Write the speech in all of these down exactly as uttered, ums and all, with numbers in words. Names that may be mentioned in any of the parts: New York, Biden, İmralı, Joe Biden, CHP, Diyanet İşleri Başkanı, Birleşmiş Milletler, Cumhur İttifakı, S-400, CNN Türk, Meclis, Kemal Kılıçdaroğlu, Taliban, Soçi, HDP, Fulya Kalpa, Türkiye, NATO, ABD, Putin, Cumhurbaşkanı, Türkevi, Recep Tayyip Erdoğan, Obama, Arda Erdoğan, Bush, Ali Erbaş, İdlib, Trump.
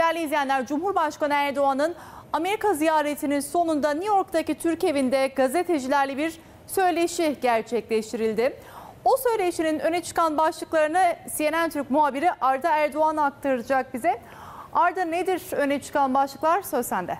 Değerli izleyenler, Cumhurbaşkanı Erdoğan'ın Amerika ziyaretinin sonunda New York'taki Türk evinde gazetecilerle bir söyleşi gerçekleştirildi. O söyleşinin öne çıkan başlıklarını C N N Türk muhabiri Arda Erdoğan aktaracak bize. Arda, nedir öne çıkan başlıklar? Söz sende.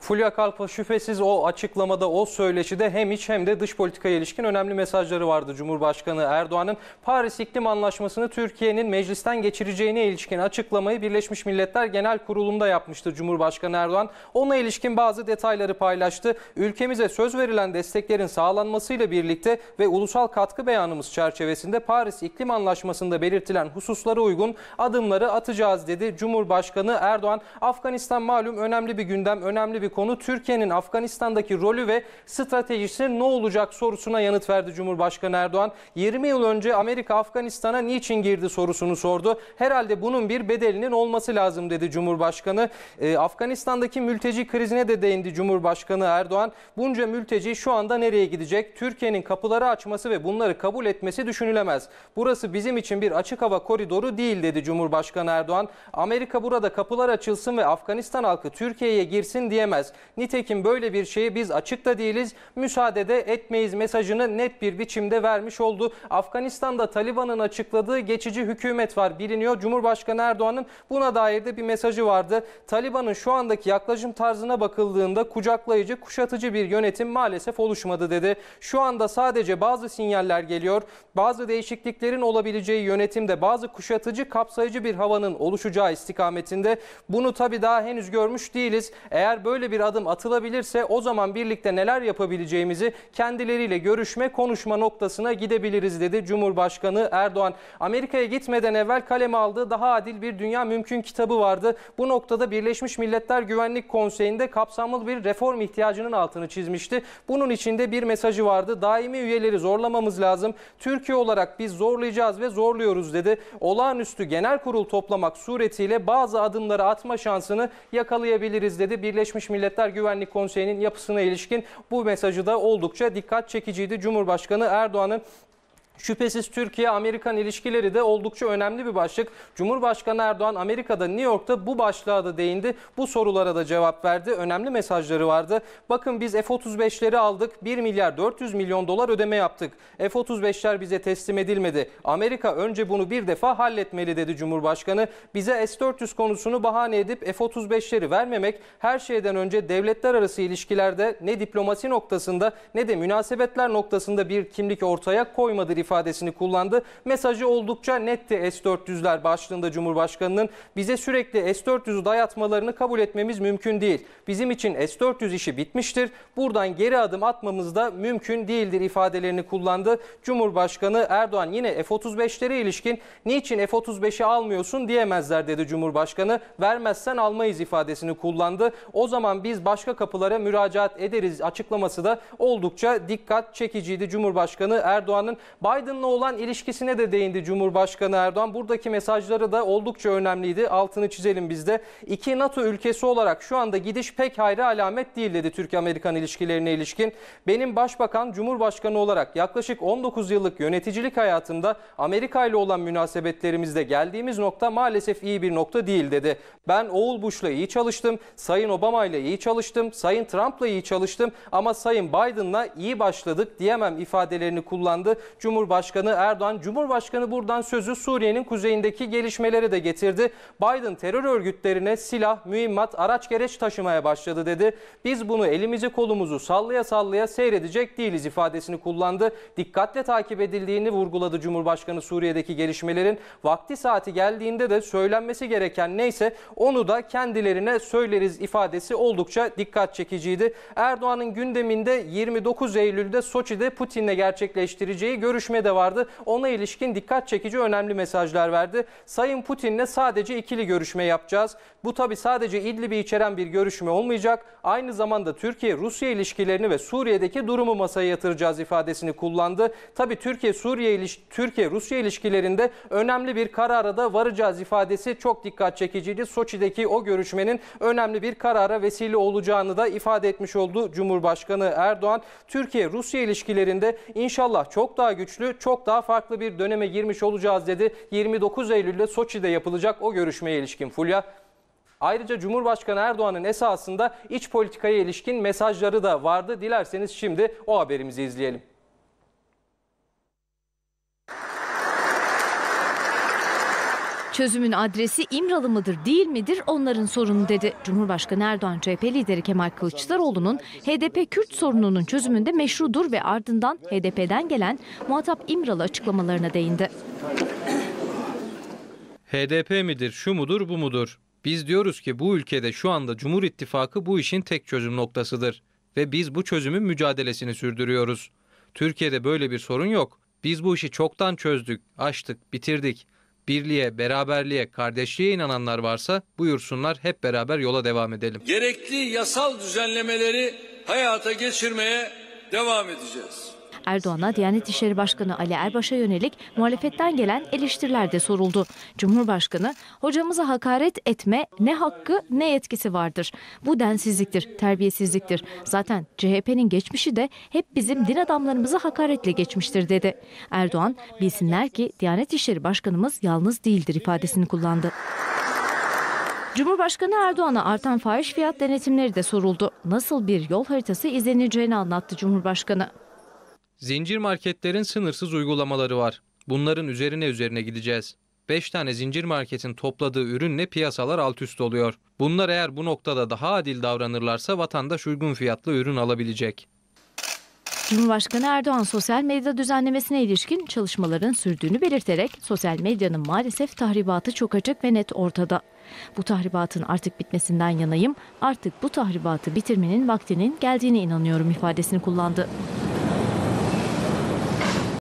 Fulya Kalpa, şüphesiz o açıklamada, o söyleşide hem iç hem de dış politikaya ilişkin önemli mesajları vardı. Cumhurbaşkanı Erdoğan'ın Paris İklim Anlaşması'nı Türkiye'nin meclisten geçireceğine ilişkin açıklamayı Birleşmiş Milletler Genel Kurulu'nda yapmıştı Cumhurbaşkanı Erdoğan. Ona ilişkin bazı detayları paylaştı. Ülkemize söz verilen desteklerin sağlanmasıyla birlikte ve ulusal katkı beyanımız çerçevesinde Paris İklim Anlaşması'nda belirtilen hususlara uygun adımları atacağız dedi Cumhurbaşkanı Erdoğan. Afganistan malum önemli bir gündem, önemli bir konu. Türkiye'nin Afganistan'daki rolü ve stratejisi ne olacak sorusuna yanıt verdi Cumhurbaşkanı Erdoğan. yirmi yıl önce Amerika Afganistan'a niçin girdi sorusunu sordu. Herhalde bunun bir bedelinin olması lazım dedi Cumhurbaşkanı. Ee, Afganistan'daki mülteci krizine de değindi Cumhurbaşkanı Erdoğan. Bunca mülteci şu anda nereye gidecek? Türkiye'nin kapıları açması ve bunları kabul etmesi düşünülemez. Burası bizim için bir açık hava koridoru değil dedi Cumhurbaşkanı Erdoğan. Amerika burada kapılar açılsın ve Afganistan halkı Türkiye'ye girsin diyemez. Nitekim böyle bir şeye biz açık da değiliz, müsaade de etmeyiz mesajını net bir biçimde vermiş oldu. Afganistan'da Taliban'ın açıkladığı geçici hükümet var biliniyor. Cumhurbaşkanı Erdoğan'ın buna dair de bir mesajı vardı. Taliban'ın şu andaki yaklaşım tarzına bakıldığında kucaklayıcı, kuşatıcı bir yönetim maalesef oluşmadı dedi. Şu anda sadece bazı sinyaller geliyor. Bazı değişikliklerin olabileceği yönetimde bazı kuşatıcı, kapsayıcı bir havanın oluşacağı istikametinde. Bunu tabii daha henüz görmüş değiliz. Eğer böyle bir adım atılabilirse o zaman birlikte neler yapabileceğimizi kendileriyle görüşme, konuşma noktasına gidebiliriz dedi Cumhurbaşkanı Erdoğan. Amerika'ya gitmeden evvel kaleme aldığı Daha Adil Bir Dünya Mümkün kitabı vardı. Bu noktada Birleşmiş Milletler Güvenlik Konseyi'nde kapsamlı bir reform ihtiyacının altını çizmişti. Bunun içinde bir mesajı vardı. Daimi üyeleri zorlamamız lazım. Türkiye olarak biz zorlayacağız ve zorluyoruz dedi. Olağanüstü genel kurul toplamak suretiyle bazı adımları atma şansını yakalayabiliriz dedi. Birleşmiş Milletler Milletler Güvenlik Konseyi'nin yapısına ilişkin bu mesajı da oldukça dikkat çekiciydi Cumhurbaşkanı Erdoğan'ın. Şüphesiz Türkiye-Amerikan ilişkileri de oldukça önemli bir başlık. Cumhurbaşkanı Erdoğan Amerika'da, New York'ta bu başlığa da değindi. Bu sorulara da cevap verdi. Önemli mesajları vardı. Bakın biz F otuz beşleri aldık. bir milyar dört yüz milyon dolar ödeme yaptık. F otuz beşler bize teslim edilmedi. Amerika önce bunu bir defa halletmeli dedi Cumhurbaşkanı. Bize S dört yüz konusunu bahane edip F otuz beşleri vermemek her şeyden önce devletler arası ilişkilerde ne diplomasi noktasında ne de münasebetler noktasında bir kimlik ortaya koymadır ifadesi. ifadesini kullandı. Mesajı oldukça netti S dört yüzler başlığında Cumhurbaşkanı'nın. Bize sürekli S dört yüzü dayatmalarını kabul etmemiz mümkün değil. Bizim için S dört yüz işi bitmiştir. Buradan geri adım atmamız da mümkün değildir ifadelerini kullandı. Cumhurbaşkanı Erdoğan yine F otuz beşlere ilişkin niçin F otuz beşi almıyorsun diyemezler dedi Cumhurbaşkanı. Vermezsen almayız ifadesini kullandı. O zaman biz başka kapılara müracaat ederiz açıklaması da oldukça dikkat çekiciydi Cumhurbaşkanı Erdoğan'ın. Biden'la olan ilişkisine de değindi Cumhurbaşkanı Erdoğan. Buradaki mesajları da oldukça önemliydi. Altını çizelim biz de. İki NATO ülkesi olarak şu anda gidiş pek hayra alamet değil dedi Türk-Amerikan ilişkilerine ilişkin. Benim başbakan, Cumhurbaşkanı olarak yaklaşık on dokuz yıllık yöneticilik hayatımda Amerika ile olan münasebetlerimizde geldiğimiz nokta maalesef iyi bir nokta değil dedi. Ben Oğul Bush'la iyi çalıştım, Sayın Obama ile iyi çalıştım, Sayın Trump'la iyi çalıştım ama Sayın Biden'la iyi başladık diyemem ifadelerini kullandı Cumhurbaşkanı. Cumhurbaşkanı Erdoğan, Cumhurbaşkanı buradan sözü Suriye'nin kuzeyindeki gelişmeleri de getirdi. Biden terör örgütlerine silah, mühimmat, araç gereç taşımaya başladı dedi. Biz bunu elimizi kolumuzu sallaya sallaya seyredecek değiliz ifadesini kullandı. Dikkatle takip edildiğini vurguladı Cumhurbaşkanı Suriye'deki gelişmelerin. Vakti saati geldiğinde de söylenmesi gereken neyse onu da kendilerine söyleriz ifadesi oldukça dikkat çekiciydi. Erdoğan'ın gündeminde yirmi dokuz Eylül'de Soçi'de Putin'le gerçekleştireceği görüşme de vardı. Ona ilişkin dikkat çekici önemli mesajlar verdi. Sayın Putin'le sadece ikili görüşme yapacağız. Bu tabi sadece İdlib'i içeren bir görüşme olmayacak. Aynı zamanda Türkiye-Rusya ilişkilerini ve Suriye'deki durumu masaya yatıracağız ifadesini kullandı. Tabi Türkiye-Suriye Türkiye-Rusya ilişkilerinde önemli bir karara da varacağız ifadesi çok dikkat çekiciydi. Soçi'deki o görüşmenin önemli bir karara vesile olacağını da ifade etmiş oldu Cumhurbaşkanı Erdoğan. Türkiye-Rusya ilişkilerinde inşallah çok daha güçlü güçlü, çok daha farklı bir döneme girmiş olacağız dedi. yirmi dokuz Eylül'de Soçi'de yapılacak o görüşmeye ilişkin Fulya. Ayrıca Cumhurbaşkanı Erdoğan'ın esasında iç politikaya ilişkin mesajları da vardı. Dilerseniz şimdi o haberimizi izleyelim. Çözümün adresi İmralı mıdır değil midir onların sorunu dedi. Cumhurbaşkanı Erdoğan, C H P lideri Kemal Kılıçdaroğlu'nun H D P Kürt sorununun çözümünde meşrudur ve ardından H D P'den gelen muhatap İmralı açıklamalarına değindi. H D P midir, şu mudur, bu mudur? Biz diyoruz ki bu ülkede şu anda Cumhur İttifakı bu işin tek çözüm noktasıdır. Ve biz bu çözümün mücadelesini sürdürüyoruz. Türkiye'de böyle bir sorun yok. Biz bu işi çoktan çözdük, aştık, bitirdik. Birliğe, beraberliğe, kardeşliğe inananlar varsa buyursunlar, hep beraber yola devam edelim. Gerekli yasal düzenlemeleri hayata geçirmeye devam edeceğiz. Erdoğan'a Diyanet İşleri Başkanı Ali Erbaş'a yönelik muhalefetten gelen eleştiriler de soruldu. Cumhurbaşkanı, hocamıza hakaret etme, ne hakkı ne yetkisi vardır. Bu densizliktir, terbiyesizliktir. Zaten C H P'nin geçmişi de hep bizim din adamlarımızı hakaretle geçmiştir dedi. Erdoğan, bilsinler ki Diyanet İşleri Başkanımız yalnız değildir ifadesini kullandı. Cumhurbaşkanı Erdoğan'a artan fahiş fiyat denetimleri de soruldu. Nasıl bir yol haritası izleneceğini anlattı Cumhurbaşkanı. Zincir marketlerin sınırsız uygulamaları var. Bunların üzerine üzerine gideceğiz. beş tane zincir marketin topladığı ürünle piyasalar alt üst oluyor. Bunlar eğer bu noktada daha adil davranırlarsa vatandaş uygun fiyatlı ürün alabilecek. Cumhurbaşkanı Erdoğan sosyal medya düzenlemesine ilişkin çalışmaların sürdüğünü belirterek sosyal medyanın maalesef tahribatı çok açık ve net ortada. Bu tahribatın artık bitmesinden yanayım, artık bu tahribatı bitirmenin vaktinin geldiğine inanıyorum ifadesini kullandı.